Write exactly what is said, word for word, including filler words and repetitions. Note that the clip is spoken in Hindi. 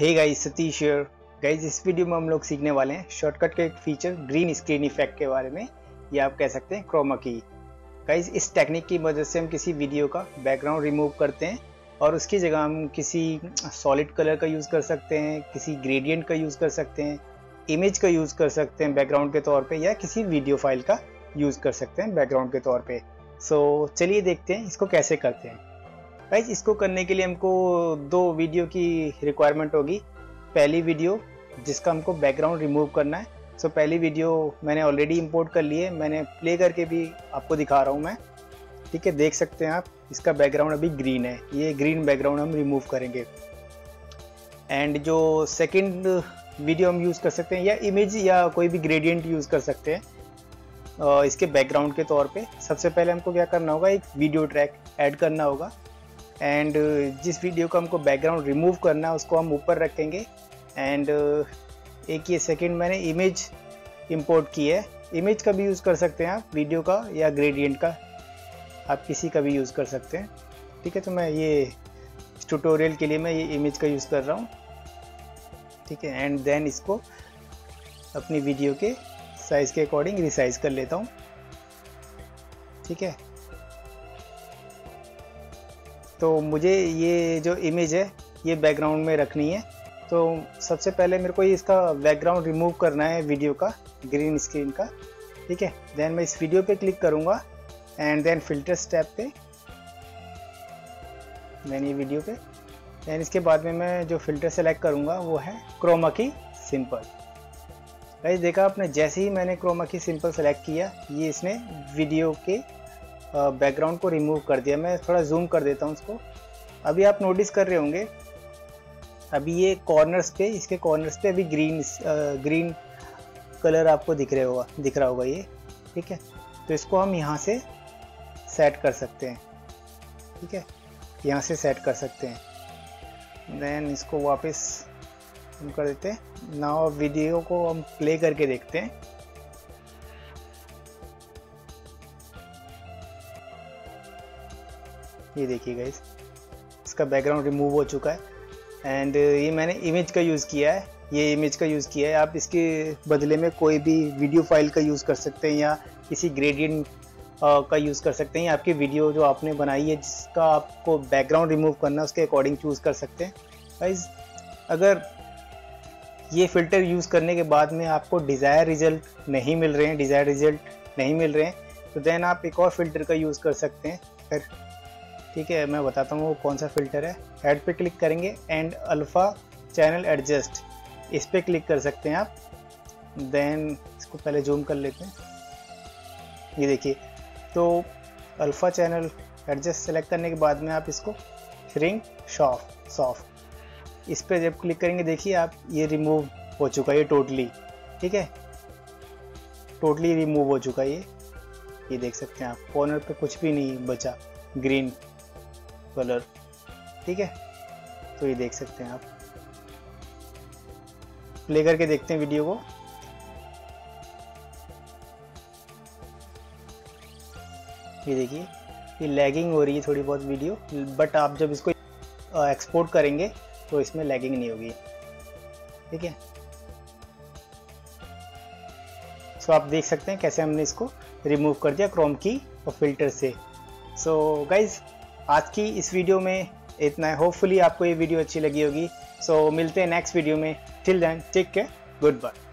Hey guys, Satish here. Guys, इस वीडियो में हम लोग सीखने वाले हैं शॉर्टकट के एक फीचर ग्रीन स्क्रीन इफेक्ट के बारे में, या आप कह सकते हैं क्रोमा की। गाइस, इस टेक्निक की मदद से हम किसी वीडियो का बैकग्राउंड रिमूव करते हैं और उसकी जगह हम किसी सॉलिड कलर का यूज़ कर सकते हैं, किसी ग्रेडियंट का यूज़ कर सकते हैं, इमेज का यूज़ कर सकते हैं बैकग्राउंड के तौर पर, या किसी वीडियो फाइल का यूज़ कर सकते हैं बैकग्राउंड के तौर पर। सो चलिए देखते हैं इसको कैसे करते हैं। गाइस, इसको करने के लिए हमको दो वीडियो की रिक्वायरमेंट होगी। पहली वीडियो जिसका हमको बैकग्राउंड रिमूव करना है। सो पहली वीडियो मैंने ऑलरेडी इंपोर्ट कर ली है, मैंने प्ले करके भी आपको दिखा रहा हूँ मैं, ठीक है। देख सकते हैं आप, इसका बैकग्राउंड अभी ग्रीन है। ये ग्रीन बैकग्राउंड हम रिमूव करेंगे। एंड जो सेकेंड वीडियो हम यूज़ कर सकते हैं, या इमेज या कोई भी ग्रेडियंट यूज़ कर सकते हैं इसके बैकग्राउंड के तौर पर। सबसे पहले हमको क्या करना होगा, एक वीडियो ट्रैक ऐड करना होगा। एंड जिस वीडियो का हमको बैकग्राउंड रिमूव करना है उसको हम ऊपर रखेंगे। एंड एक ये सेकंड मैंने इमेज इंपोर्ट की है। इमेज का भी यूज़ कर सकते हैं आप, वीडियो का या ग्रेडियंट का, आप किसी का भी यूज़ कर सकते हैं, ठीक है। तो मैं ये ट्यूटोरियल के लिए मैं ये इमेज का यूज़ कर रहा हूँ, ठीक है। एंड देन इसको अपनी वीडियो के साइज़ के अकॉर्डिंग रिसाइज कर लेता हूँ, ठीक है। तो मुझे ये जो इमेज है ये बैकग्राउंड में रखनी है। तो सबसे पहले मेरे को इसका बैकग्राउंड रिमूव करना है वीडियो का, ग्रीन स्क्रीन का, ठीक है। देन मैं इस वीडियो पे क्लिक करूँगा एंड देन फिल्टर्स टैब पे मैंने ये वीडियो पे, देन इसके बाद में मैं जो फिल्टर सेलेक्ट करूँगा वो है क्रोमा की सिंपल। गाइस, देखा आपने, जैसे ही मैंने क्रोमा की सिंपल सेलेक्ट किया ये इसने वीडियो के बैकग्राउंड को रिमूव कर दिया। मैं थोड़ा जूम कर देता हूँ उसको। अभी आप नोटिस कर रहे होंगे, अभी ये कॉर्नर्स पे, इसके कॉर्नर्स पे अभी ग्रीन ग्रीन कलर आपको दिख रहा होगा दिख रहा होगा ये, ठीक है। तो इसको हम यहाँ से सेट कर सकते हैं, ठीक है, यहाँ से सेट कर सकते हैं। देन इसको वापस हम कर देते हैं। नाउ वीडियो को हम प्ले करके देखते हैं। ये देखिए गाइस, इसका बैकग्राउंड रिमूव हो चुका है। एंड ये मैंने इमेज का यूज़ किया है, ये इमेज का यूज़ किया है। आप इसके बदले में कोई भी वीडियो फाइल का यूज़ कर सकते हैं, या किसी ग्रेडियंट का यूज़ कर सकते हैं, या आपकी वीडियो जो आपने बनाई है जिसका आपको बैकग्राउंड रिमूव करना है उसके अकॉर्डिंग चूज़ कर सकते हैं। गाइस, अगर ये फ़िल्टर यूज़ करने के बाद में आपको डिज़ायर रिज़ल्ट नहीं मिल रहे हैं डिज़ायर रिज़ल्ट नहीं मिल रहे हैं तो देन आप एक और फ़िल्टर का यूज़ कर सकते हैं फिर, ठीक है। मैं बताता हूँ वो कौन सा फ़िल्टर है। ऐड पे क्लिक करेंगे एंड अल्फ़ा चैनल एडजस्ट, इस पर क्लिक कर सकते हैं आप। देन इसको पहले जूम कर लेते हैं। ये देखिए, तो अल्फ़ा चैनल एडजस्ट सेलेक्ट करने के बाद में आप इसको श्रिंक सॉफ्ट सॉफ्ट इस पर जब क्लिक करेंगे, देखिए आप, ये रिमूव हो चुका है ये टोटली, ठीक है, टोटली रिमूव हो चुका है ये। ये देख सकते हैं आप, कॉर्नर पे कुछ भी नहीं बचा ग्रीन कलर, ठीक है। तो ये देख सकते हैं आप, प्ले करके देखते हैं वीडियो को। ये देखिए, ये लैगिंग हो रही है थोड़ी बहुत वीडियो, बट आप जब इसको एक्सपोर्ट करेंगे तो इसमें लैगिंग नहीं होगी, ठीक है। सो आप देख सकते हैं कैसे हमने इसको रिमूव कर दिया क्रोम की और फिल्टर से। सो so, गाइज, आज की इस वीडियो में इतना है। होपफुली आपको ये वीडियो अच्छी लगी होगी। सो so, मिलते हैं नेक्स्ट वीडियो में। Till then, take care, good bye.